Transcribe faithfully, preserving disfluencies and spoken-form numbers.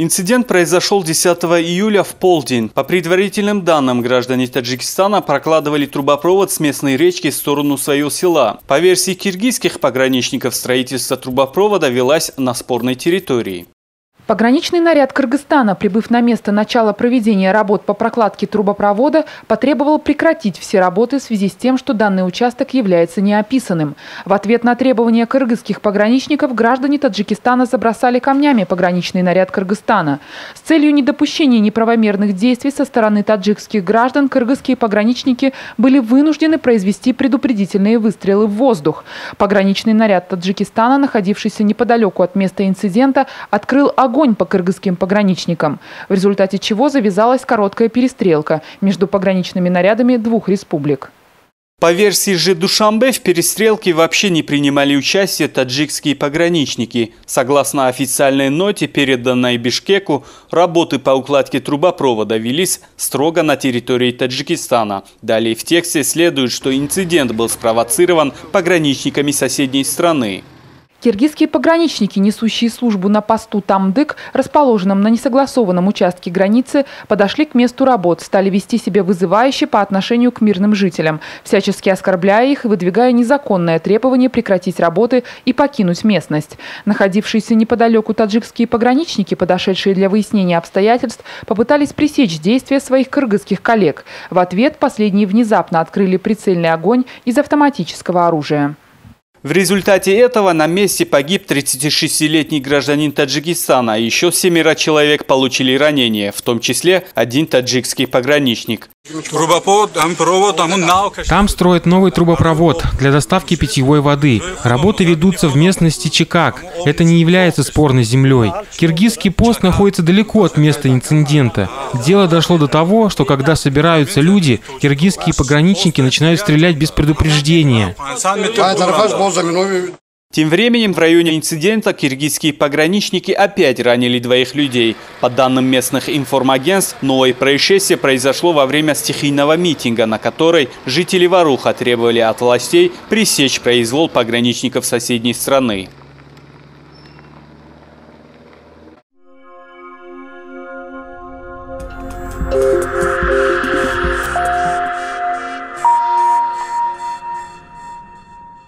Инцидент произошел десятого июля в полдень. По предварительным данным, граждане Таджикистана прокладывали трубопровод с местной речки в сторону своего села. По версии киргизских пограничников, строительство трубопровода велось на спорной территории. Пограничный наряд Кыргызстана, прибыв на место начала проведения работ по прокладке трубопровода, потребовал прекратить все работы в связи с тем, что данный участок является неописанным. В ответ на требования кыргызских пограничников граждане Таджикистана забросали камнями пограничный наряд Кыргызстана. С целью недопущения неправомерных действий со стороны таджикских граждан кыргызские пограничники были вынуждены произвести предупредительные выстрелы в воздух. Пограничный наряд Таджикистана, находившийся неподалеку от места инцидента, открыл огонь. Огонь по кыргызским пограничникам, в результате чего завязалась короткая перестрелка между пограничными нарядами двух республик. По версии же Душанбе, в перестрелке вообще не принимали участие таджикские пограничники. Согласно официальной ноте, переданной Бишкеку, работы по укладке трубопровода велись строго на территории Таджикистана. Далее в тексте следует, что инцидент был спровоцирован пограничниками соседней страны. Киргизские пограничники, несущие службу на посту Тамдык, расположенном на несогласованном участке границы, подошли к месту работ, стали вести себя вызывающе по отношению к мирным жителям, всячески оскорбляя их и выдвигая незаконное требование прекратить работы и покинуть местность. Находившиеся неподалеку таджикские пограничники, подошедшие для выяснения обстоятельств, попытались пресечь действия своих кыргызских коллег. В ответ последние внезапно открыли прицельный огонь из автоматического оружия. В результате этого на месте погиб тридцатишестилетний гражданин Таджикистана, а еще семеро человек получили ранения, в том числе один таджикский пограничник. Там строят новый трубопровод для доставки питьевой воды. Работы ведутся в местности Чикаго. Это не является спорной землей. Киргизский пост находится далеко от места инцидента. Дело дошло до того, что когда собираются люди, киргизские пограничники начинают стрелять без предупреждения. Тем временем в районе инцидента киргизские пограничники опять ранили двоих людей. По данным местных информагентств, новое происшествие произошло во время стихийного митинга, на который жители Варуха требовали от властей пресечь произвол пограничников соседней страны.